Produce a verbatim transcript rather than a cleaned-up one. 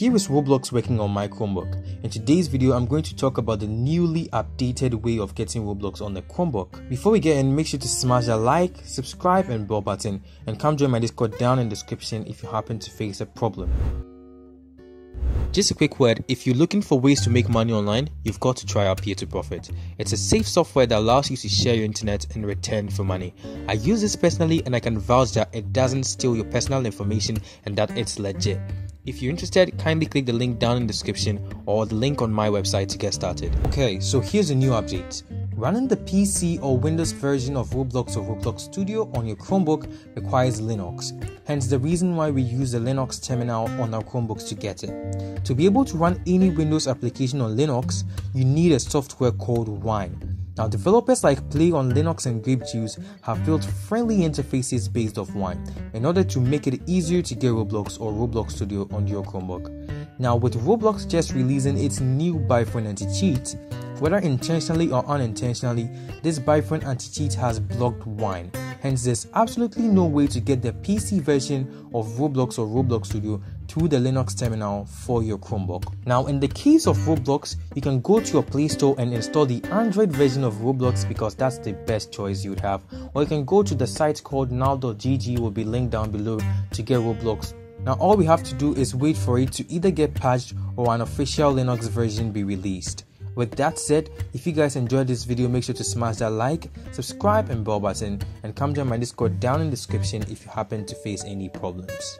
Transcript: Here is Roblox working on my Chromebook. In today's video, I'm going to talk about the newly updated way of getting Roblox on the Chromebook. Before we get in, make sure to smash that like, subscribe and bell button, and come join my Discord down in the description if you happen to face a problem. Just a quick word, if you're looking for ways to make money online, you've got to try out Peer to profit. It's a safe software that allows you to share your internet in return for money. I use this personally and I can vouch that it doesn't steal your personal information and that it's legit. If you're interested, kindly click the link down in the description or the link on my website to get started. Okay, so here's a new update. Running the P C or Windows version of Roblox or Roblox Studio on your Chromebook requires Linux, hence the reason why we use the Linux terminal on our Chromebooks to get it. To be able to run any Windows application on Linux, you need a software called Wine. Now, developers like Play on Linux and Grapejuice have built friendly interfaces based off Wine in order to make it easier to get Roblox or Roblox Studio on your Chromebook. Now, with Roblox just releasing its new Byfron anti-cheat, whether intentionally or unintentionally, this Byfron anti-cheat has blocked Wine. Hence, there's absolutely no way to get the P C version of Roblox or Roblox Studio through the Linux terminal for your Chromebook. Now, in the case of Roblox, you can go to your Play Store and install the Android version of Roblox because that's the best choice you'd have. Or you can go to the site called now dot G G, will be linked down below, to get Roblox. Now, all we have to do is wait for it to either get patched or an official Linux version be released. With that said, if you guys enjoyed this video, make sure to smash that like, subscribe and bell button, and come join my Discord down in the description if you happen to face any problems.